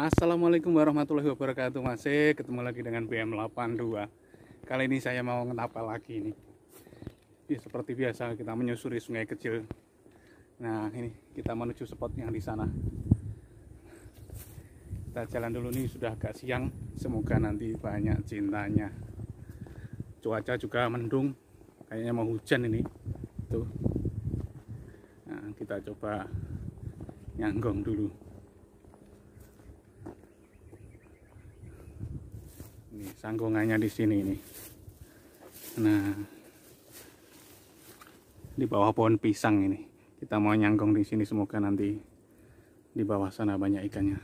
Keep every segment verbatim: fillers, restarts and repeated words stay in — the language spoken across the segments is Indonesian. Assalamualaikum warahmatullahi wabarakatuh. Masih ketemu lagi dengan B M delapan dua. Kali ini saya mau ngetapak lagi nih. Ya, seperti biasa kita menyusuri sungai kecil. Nah ini kita menuju spot yang di sana. Kita jalan dulu nih, sudah agak siang. Semoga nanti banyak cintanya. Cuaca juga mendung, kayaknya mau hujan ini. Tuh. Nah, kita coba nyanggong dulu. Sanggungannya di sini nih. Nah, di bawah pohon pisang ini kita mau nyanggong di sini, semoga nanti di bawah sana banyak ikannya.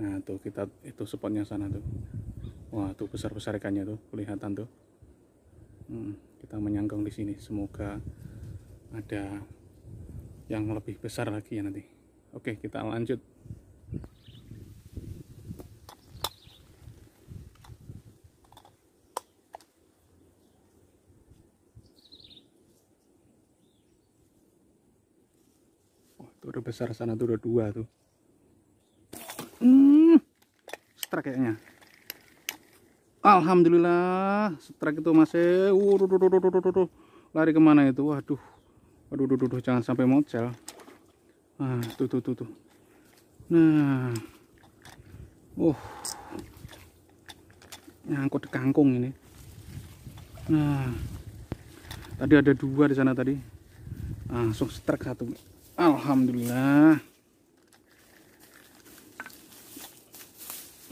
Nah, tuh kita itu spotnya sana tuh. Wah, tuh besar-besar ikannya tuh, kelihatan tuh. hmm, kita menyanggong di sini, semoga ada yang lebih besar lagi ya nanti. Oke, kita lanjut. Wah, itu udah besar sana, tuh udah dua tuh. Hmm, strike kayaknya. Alhamdulillah, strike itu masih. Waduh, lari kemana itu? Waduh, waduh, waduh, waduh, jangan sampai mocel. Nah, tuh, tuh, tuh, tuh. Nah, uh, nyangkut kangkung ini. Nah, tadi ada dua di sana tadi. Langsung strike satu. Alhamdulillah.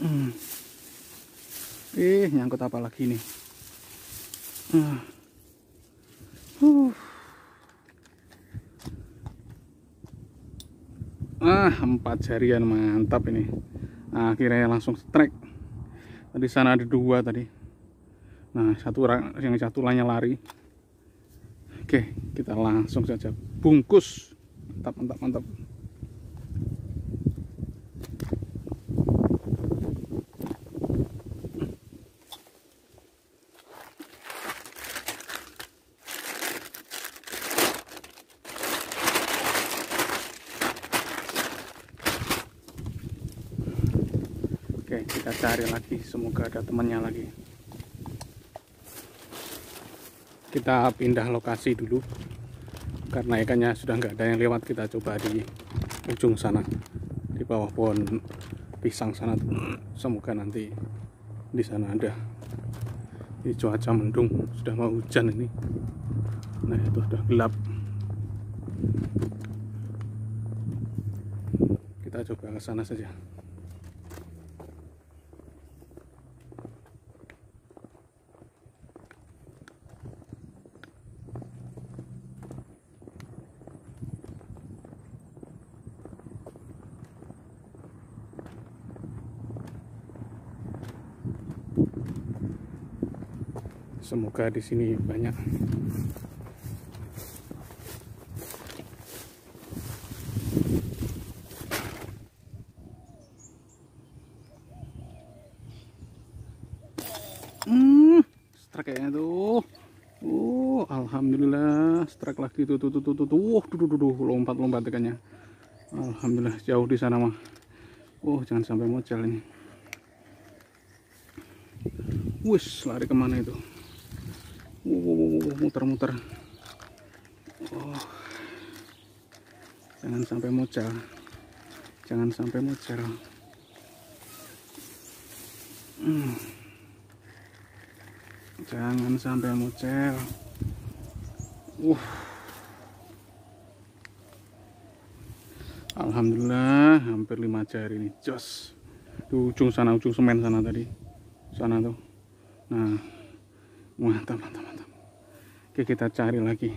Hmm. Eh, nyangkut apa lagi nih? Nah. Uh. Ah, empat jarian, mantap ini. Nah, akhirnya langsung strike. Tadi sana ada dua tadi. Nah, satu yang satu lainnya lari. Oke, kita langsung saja bungkus. Mantap, mantap, mantap. Oke, kita cari lagi, semoga ada temannya lagi. Kita pindah lokasi dulu, karena ikannya sudah nggak ada yang lewat. Kita coba di ujung sana, di bawah pohon pisang sana. Semoga nanti di sana ada. Di cuaca mendung, sudah mau hujan ini. Nah, itu sudah gelap. Kita coba ke sana saja. Semoga di sini banyak. Hmm, strike kayaknya tuh. Oh, alhamdulillah, strike lagi tuh tuh tuh tuh tuh. Wah, duh duh duh, lompat-lompat ikannya. Alhamdulillah, jauh di sana mah. Oh, jangan sampai mocel ini. Wis, lari kemana itu? Muter-muter. Oh, jangan sampai mocel, jangan sampai mocel. Hmm. Jangan sampai mocel. Uh. Alhamdulillah, hampir lima jari ini, jos. Di ujung sana, ujung semen sana tadi, sana tuh. Nah, mantap, mantap, mantap. Oke, kita cari lagi.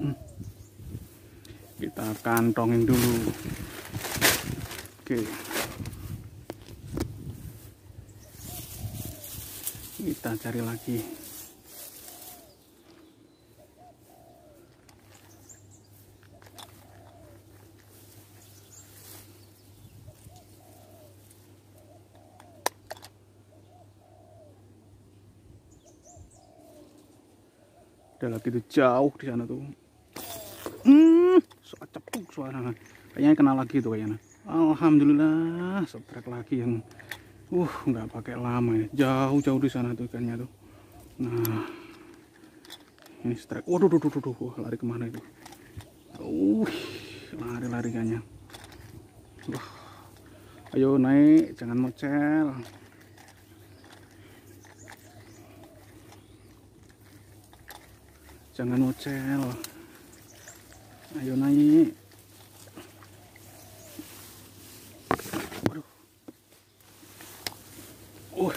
Hmm. Kita kantongin dulu. Oke. Kita cari lagi. Ada lagi tuh jauh di sana tuh. Hmm, soal cepuk suara. Kayaknya kena lagi tuh kayaknya. Alhamdulillah, setrek lagi yang uh nggak pakai lama ya. Jauh-jauh di sana tuh ikannya tuh. Nah, ini setrek. Waduh, duh, duh, duh, duh. Wah, lari kemana itu? Uh, lari-lari ikannya. Wah, ayo naik, jangan mocel. Jangan mocel. Ayo naik. Waduh. Uh.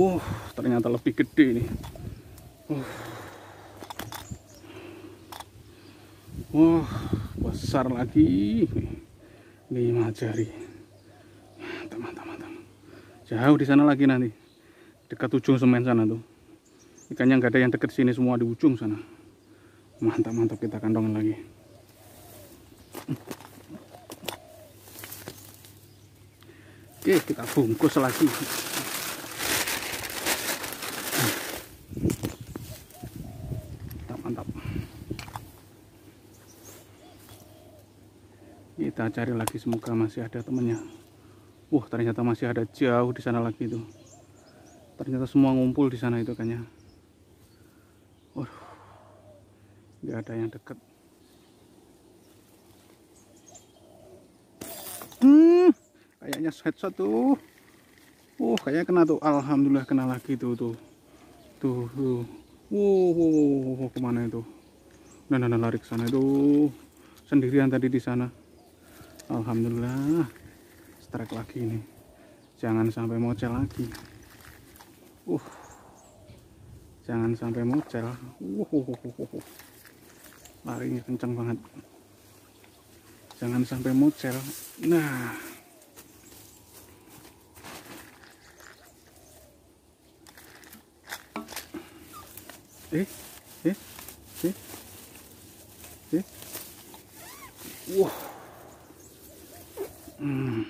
Uh, ternyata lebih gede nih. Uh. Wah, besar lagi. Lima jari. Mantap, mantap. Jauh di sana lagi nanti. Dekat ujung semen sana tuh. Ikannya nggak ada yang dekat sini, semua di ujung sana. Mantap, mantap, kita kantongin lagi. Oke, kita bungkus lagi. Kita cari lagi, semoga masih ada temennya. Wah, ternyata masih ada jauh di sana lagi itu. Ternyata semua ngumpul di sana itu kayaknya. Waduh, nggak ada yang deket. Hmm, kayaknya headshot tuh. Oh, kayaknya kena tuh. Alhamdulillah kena lagi tuh tuh tuh. tuh. Wow, wow, wow, wow, kemana itu? Nah, nah, nah, lari ke sana itu sendirian tadi di sana. Alhamdulillah, strike lagi ini. Jangan sampai mocel lagi. Uh, jangan sampai mocel. Uh, uh, uh, uh, uh. Larinya kencang banget. Jangan sampai mocel. Nah, eh, eh, eh, eh. Wah. Uh. Hmm.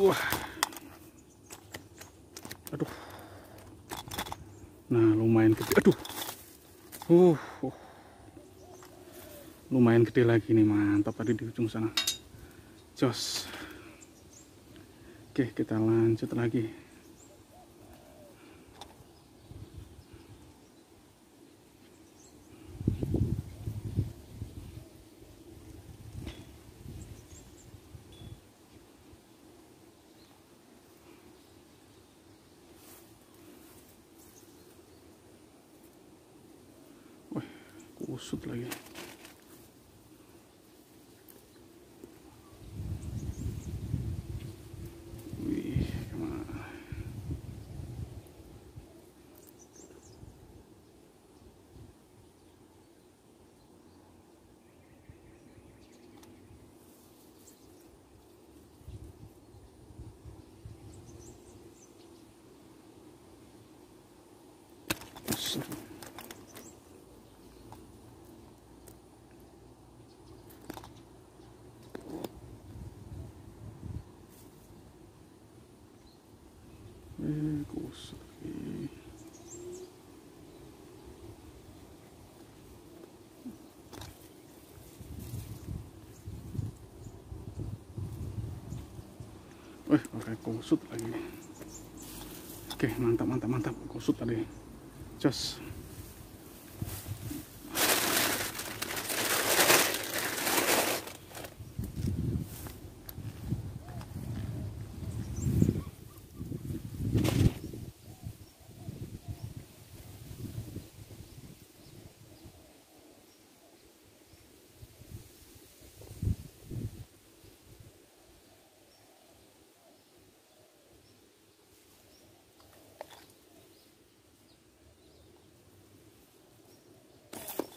Wah, aduh, nah lumayan gede, aduh, uh, uh, lumayan gede lagi nih, mantap tadi di ujung sana, jos. Oke, kita lanjut lagi. Usut lagi. Wih, kemana? Usut. Eh, pakai kusut lagi. Oke, mantap, mantap, mantap. Kusut tadi. Jos.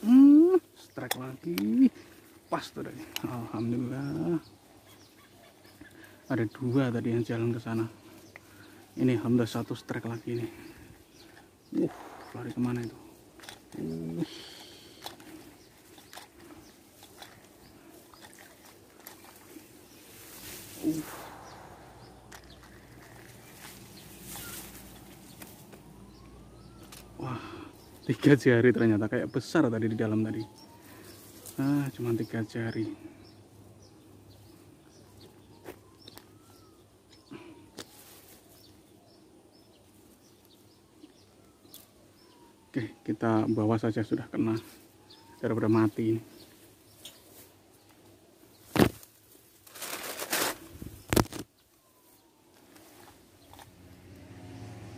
Hmm, strike lagi, pas tuh tadi. Alhamdulillah, ada dua tadi yang jalan ke sana. Ini alhamdulillah satu strike lagi ini. Uh, lari kemana itu? Uh. tiga jari ternyata, kayak besar tadi di dalam tadi. Ah, cuma tiga jari. Oke, kita bawa saja, sudah kena, daripada mati ini.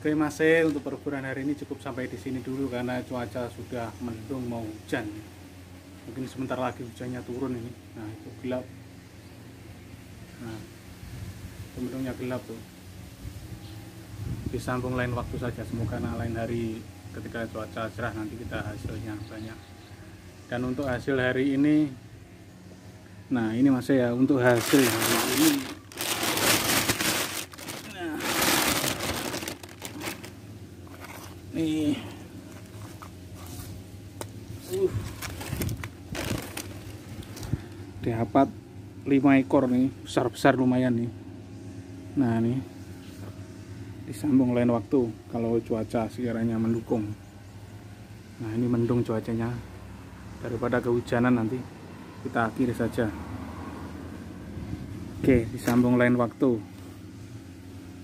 Terima kasih untuk perburuan hari ini, cukup sampai di sini dulu karena cuaca sudah mendung mau hujan. Mungkin sebentar lagi hujannya turun ini. Nah, itu gelap. Nah, mendungnya gelap tuh. Disambung lain waktu saja, semoga nah, lain hari ketika cuaca cerah nanti kita hasilnya banyak. Dan untuk hasil hari ini, nah ini Mas ya, untuk hasil hari ini. Nih, uh, dapat lima ekor nih, besar-besar lumayan nih. Nah nih, disambung lain waktu kalau cuaca sekiranya mendukung. Nah ini mendung cuacanya, daripada kehujanan nanti kita akhiri saja. Oke, disambung lain waktu.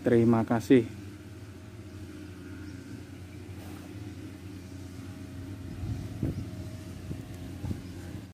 Terima kasih.